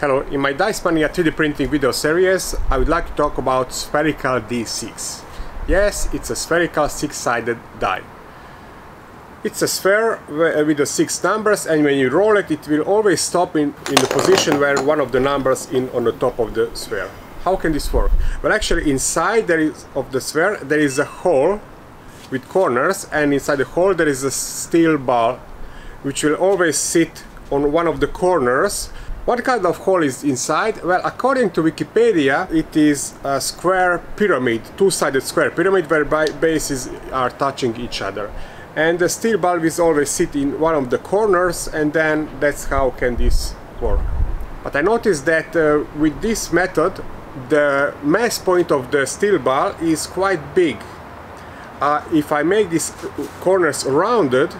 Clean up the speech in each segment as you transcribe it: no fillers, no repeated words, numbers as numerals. Hello, in my Dice Mania 3D printing video series, I would like to talk about Spherical D6. Yes, it's a spherical six-sided die. It's a sphere with 6 numbers, and when you roll it, it will always stop in the position where one of the numbers is on the top of the sphere. How can this work? Well, actually, inside of the sphere there is a hole with corners, and inside the hole there is a steel ball, which will always sit on one of the corners. What kind of hole is inside? Well, according to Wikipedia, it is a square pyramid, two-sided square pyramid, whereby bases are touching each other. And the steel ball will always sit in one of the corners, and then that's how can this work. But I noticed that with this method, the mass point of the steel ball is quite big. If I make these corners rounded,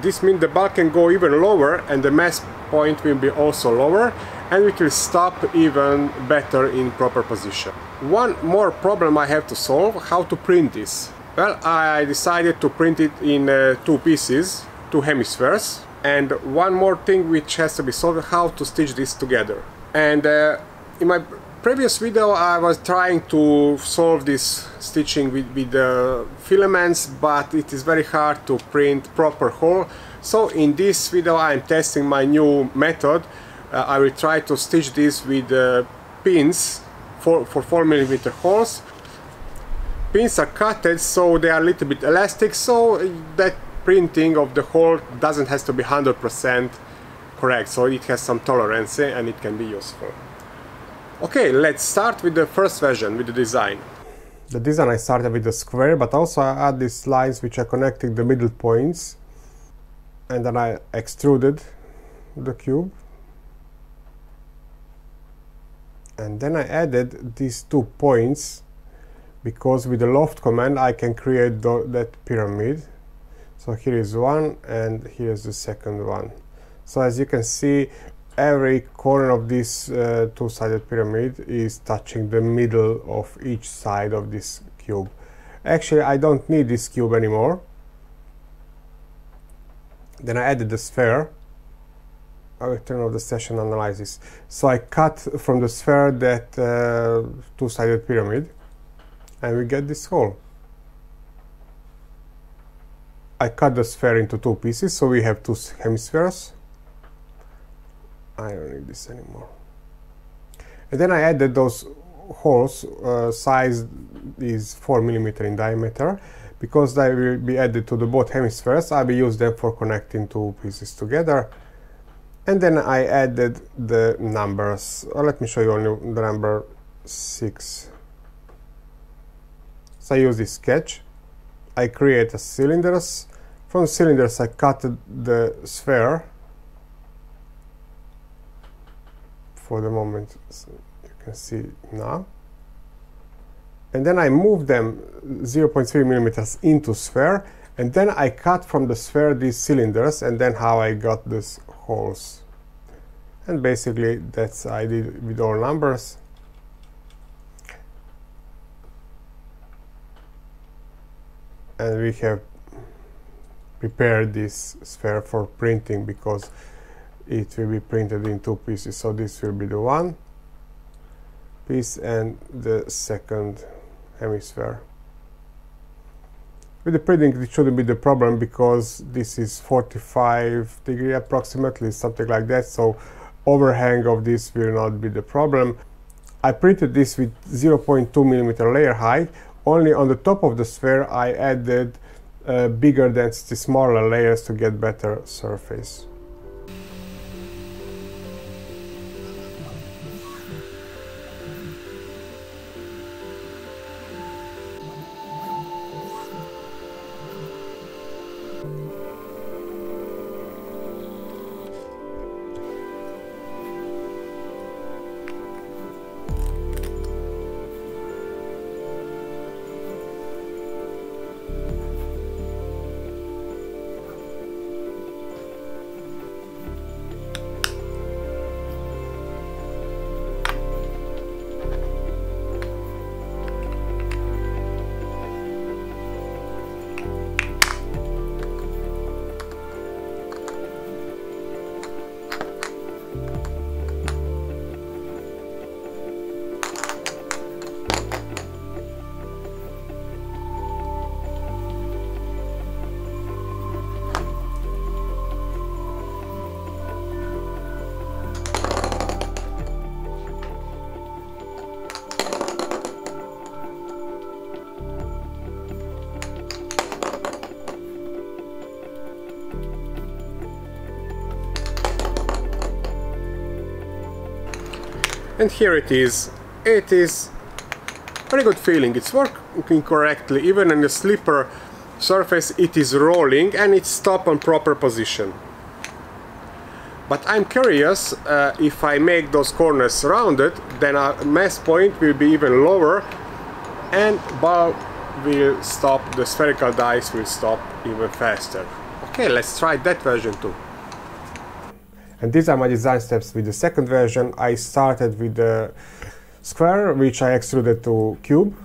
this means the ball can go even lower, and the mass point will be also lower, and it will stop even better in proper position. One more problem I have to solve: how to print this. Well, I decided to print it in two pieces, two hemispheres, and one more thing which has to be solved: how to stitch this together. And in my previous video I was trying to solve this stitching with the filaments, but it is very hard to print proper hole. So in this video I am testing my new method. I will try to stitch this with pins for 4mm holes. Pins are cutted, so they are a little bit elastic, so that printing of the hole doesn't have to be 100% correct, so it has some tolerance and it can be useful. Okay, let's start with the first version, with the design. The design I started with a square, but also I add these lines which are connecting the middle points, and then I extruded the cube, and then I added these 2 points, because with the loft command I can create that pyramid. So here is one, and here is the second one. So as you can see, every corner of this two-sided pyramid is touching the middle of each side of this cube. Actually, I don't need this cube anymore. Then I added the sphere. I will turn off the session analysis. So I cut from the sphere that two-sided pyramid, and we get this hole. I cut the sphere into 2 pieces, so we have 2 hemispheres. I don't need this anymore. And then I added those holes, size is 4mm in diameter, because they will be added to the both hemispheres. I will use them for connecting 2 pieces together. And then I added the numbers. Let me show you only the number 6. So I use this sketch. I create a cylinders. From cylinders I cut the sphere. For the moment, so you can see now, and then I move them 0.3mm into sphere, and then I cut from the sphere these cylinders, and then how I got these holes. And basically that's I did with all numbers. And we have prepared this sphere for printing, because it will be printed in 2 pieces. So this will be the one piece and the second hemisphere. With the printing it shouldn't be the problem, because this is 45 degrees approximately, something like that, so overhang of this will not be the problem. I printed this with 0.2mm layer height. Only on the top of the sphere I added bigger density, smaller layers to get better surface. And here it is. It is a very good feeling. It's working correctly. Even on a slipper surface it is rolling and it's stopped on proper position. But I'm curious, if I make those corners rounded, then our mass point will be even lower and ball will stop, the spherical dice will stop even faster. Okay, let's try that version too. And these are my design steps with the second version. I started with the square, which I extruded to cube.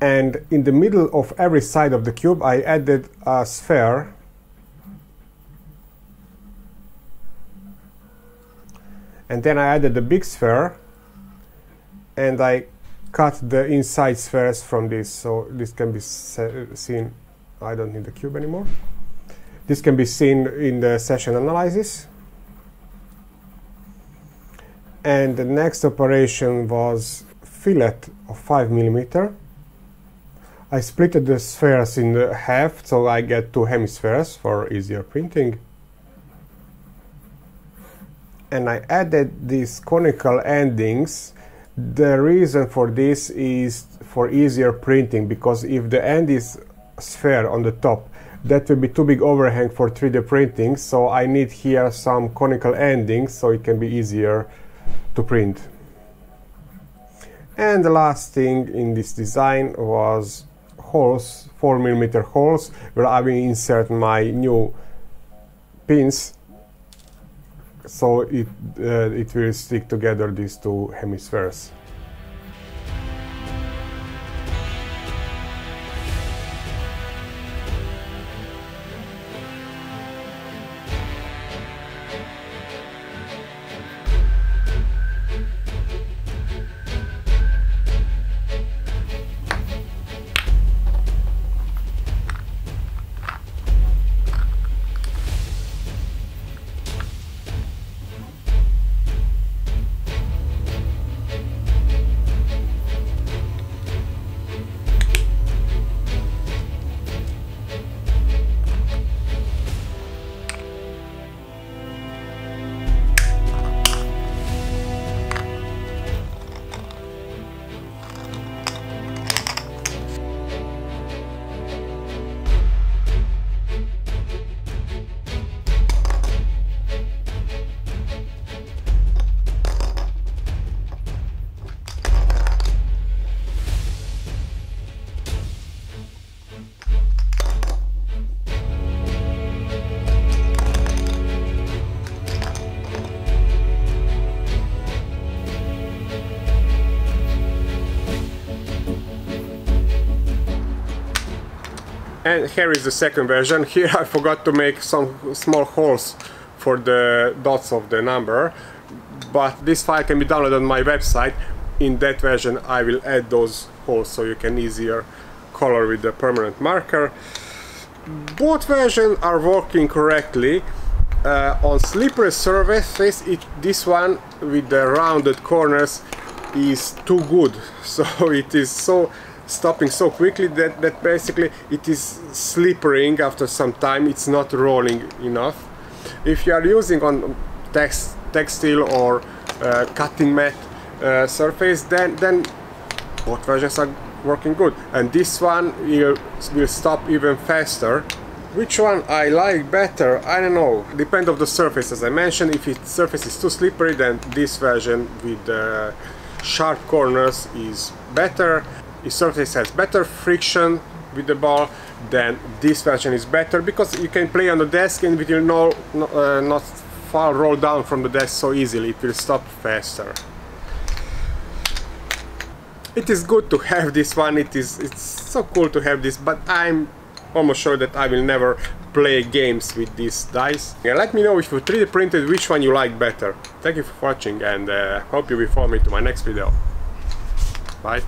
And in the middle of every side of the cube, I added a sphere. And then I added the big sphere and I cut the inside spheres from this, so this can be seen. I don't need the cube anymore. This can be seen in the session analysis. And the next operation was fillet of 5 mm. I split the spheres in half, so I get 2 hemispheres for easier printing. And I added these conical endings. The reason for this is for easier printing, because if the end is sphere on the top, that will be too big overhang for 3D printing, so I need here some conical endings so it can be easier to print. And the last thing in this design was holes, 4 mm holes, where I will insert my new pins. So it will stick together these 2 hemispheres. And here is the second version. Here I forgot to make some small holes for the dots of the number, but this file can be downloaded on my website. In that version I will add those holes so you can easier color with the permanent marker. Both versions are working correctly. On slippery surfaces, this one with the rounded corners is too good, so it is so stopping so quickly that basically it is slippering after some time. It's not rolling enough. If you are using on textile or cutting mat surface, then both versions are working good. And this one will stop even faster. Which one I like better? I don't know. Depends on the surface. As I mentioned, if its surface is too slippery, then this version with the sharp corners is better. If surface has better friction with the ball, then this version is better, because you can play on the desk and it will not fall roll down from the desk so easily. It will stop faster. It is good to have this one. It's so cool to have this, but I'm almost sure that I will never play games with these dice. Yeah, let me know if you 3D printed which one you like better. Thank you for watching, and hope you will follow me to my next video. Bye.